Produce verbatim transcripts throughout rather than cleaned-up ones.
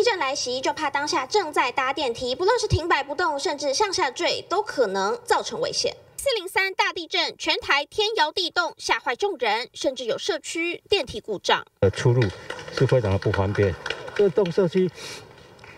地震来袭，就怕当下正在搭电梯，不论是停摆不动，甚至向下坠，都可能造成危险。 四零三大地震，全台天摇地动，吓坏众人，甚至有社区电梯故障，呃，出入是非常的不方便。这栋社区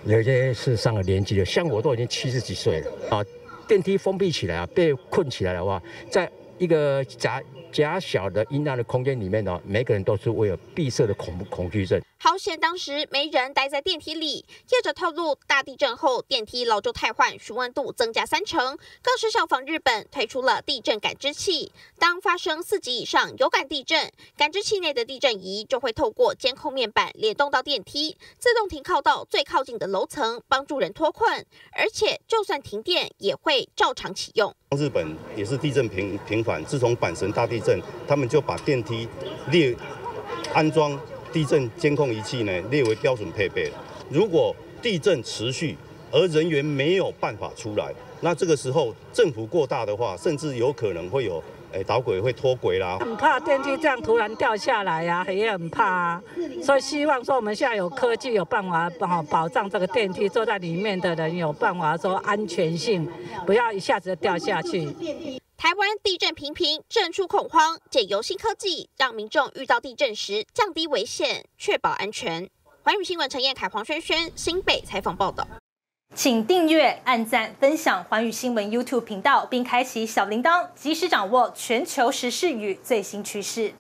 有些是上了年纪的，像我都已经七十几岁了啊，电梯封闭起来啊，被困起来的话，在一个狭狭小的阴暗的空间里面呢、啊，每个人都是会有闭塞的恐怖恐惧症。 好险，当时没人待在电梯里。业者透露，大地震后电梯老旧汰换，询问度增加三成，更是效仿日本推出了地震感知器。当发生四级以上有感地震，感知器内的地震仪就会透过监控面板联动到电梯，自动停靠到最靠近的楼层，帮助人脱困。而且，就算停电，也会照常启用。日本也是地震频频繁，自从阪神大地震，他们就把电梯列安装。 地震监控仪器呢列为标准配备了。如果地震持续，而人员没有办法出来，那这个时候振幅过大的话，甚至有可能会有诶导轨会脱轨啦。很怕电梯这样突然掉下来呀、啊，也很怕啊。所以希望说我们现在有科技有办法保保障这个电梯坐在里面的人有办法说安全性，不要一下子掉下去。 台湾地震频频，震出恐慌，借由新科技让民众遇到地震时降低危险，确保安全。环宇新闻陈彦凯、黄轩轩，新北采访报道。请订阅、按赞、分享环宇新闻 YouTube 频道，并开启小铃铛，及时掌握全球时事与最新趋势。